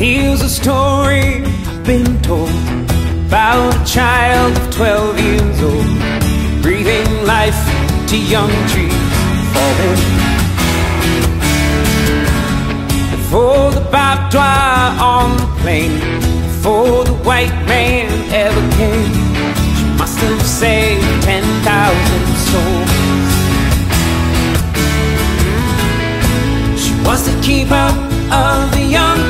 Here's a story I've been told about a child of 12 years old, breathing life to young trees falling. Before the barbed wire on the plain, before the white man ever came, she must have saved 10,000 souls. She was the keeper of the young,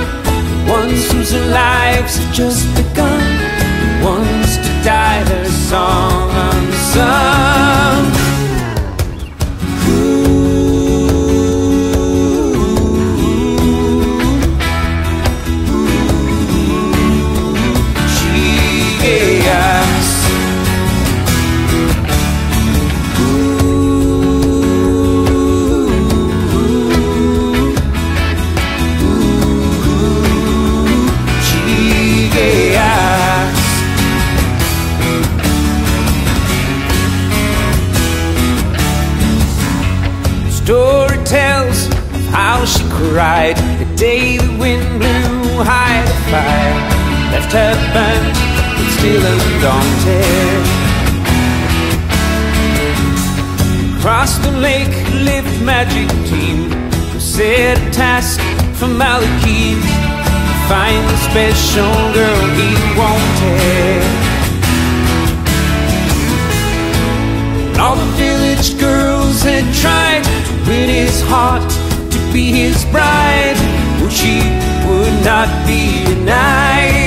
ones whose lives have just begun, ones to die their song unsung. Ooh, ooh, she gave us. Tells of how she cried the day the wind blew high the fire, left her burnt but still undaunted. Across the lake lived magic team, who set a task for Malachi to find the special girl he wanted. And all the village girls had tried in his heart to be his bride, but she would not be denied.